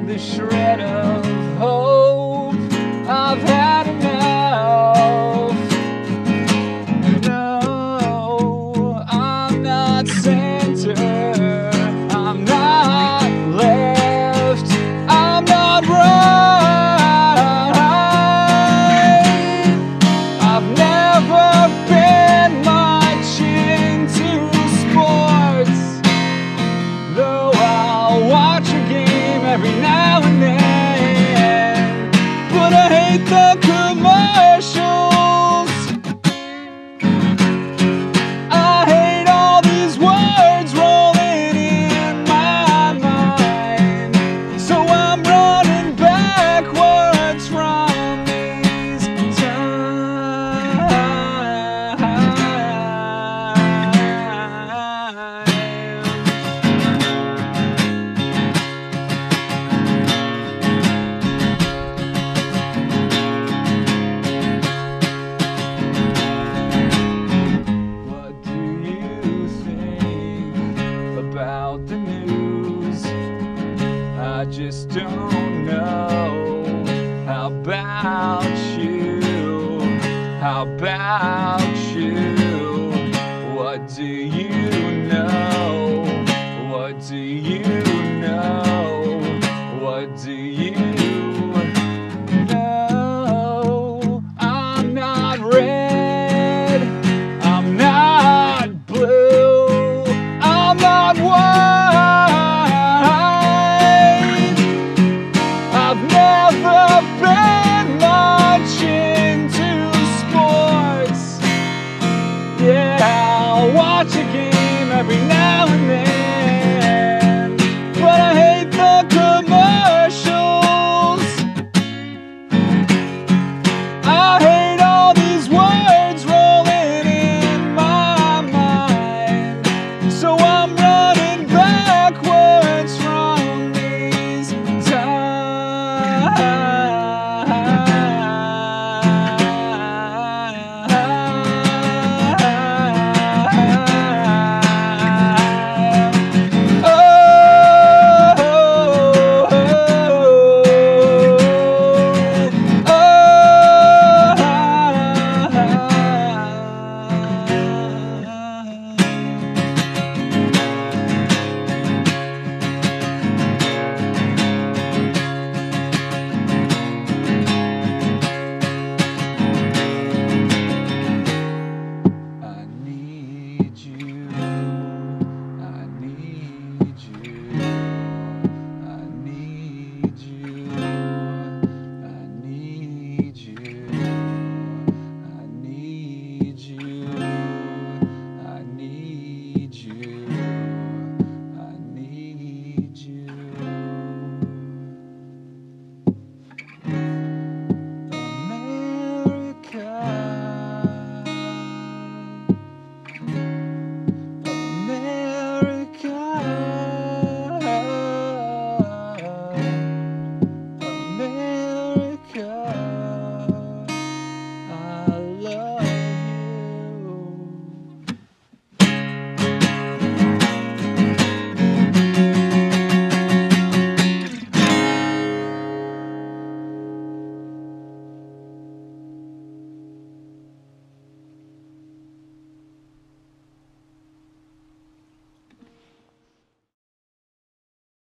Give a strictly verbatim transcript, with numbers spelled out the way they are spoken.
in the shred of hope. I've had enough. No, I'm not center, I'm not left, I'm not right. I've never been much into sports, though I'll watch a game every now and then. But I hate the commercials, I hate all these words rolling in my mind. So I'm running backwards from these times. What do you think about the news? I just don't know. How about you? How about you? What do you know? What do you know? What do you